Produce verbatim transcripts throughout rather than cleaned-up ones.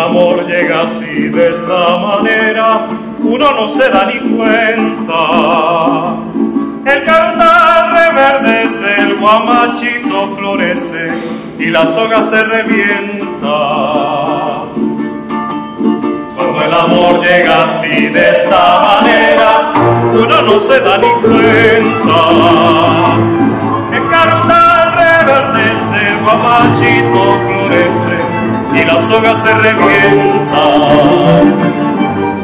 amor llega así de esa manera, uno no se da ni cuenta. El caudal reverdece, el guamachito florece y la soga se revienta. Cuando el amor llega así de esta manera, uno no se da ni cuenta. El caudal reverdece, el guamachito florece y la soga se revienta.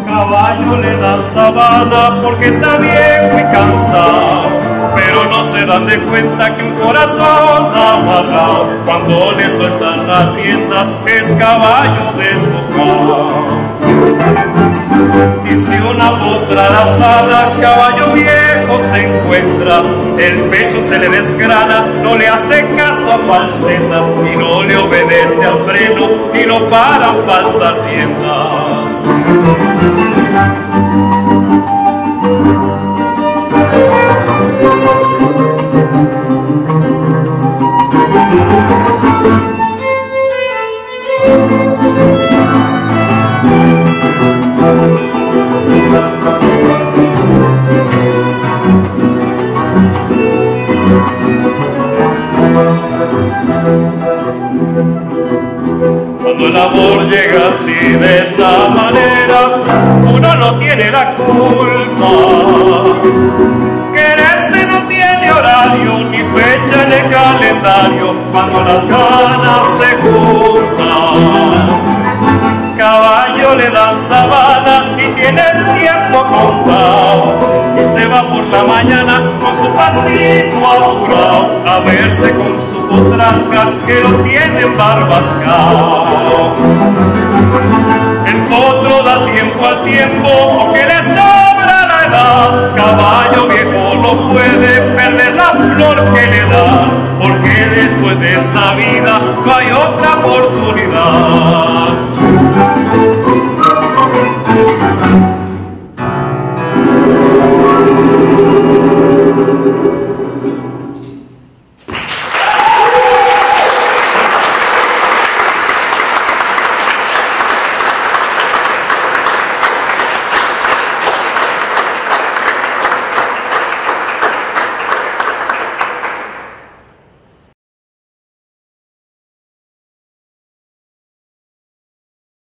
Caballo le dan sabana porque está bien muy cansado, pero no se dan de cuenta que un corazón amarrado, cuando le sueltan las riendas, es caballo desbocado. Y si una potra la sana, caballo viejo se encuentra, el pecho se le desgrana, no le hace caso a falseta, y no le obedece al freno, y lo paran falsas riendas. Cuando el amor llega así de esta manera, uno no tiene la culpa. Quererse no tiene horario ni fecha en el calendario, cuando las ganas se juntan. Caballo le dan sabana y tiene el tiempo contado, y se va por la mañana con su pasito apurado a verse con su potranca que lo tiene embarbascado. El potro da tiempo al tiempo porque le sobra la edad. Caballo viejo no puede perder la flor que le da, porque después de esta vida no hay otra oportunidad.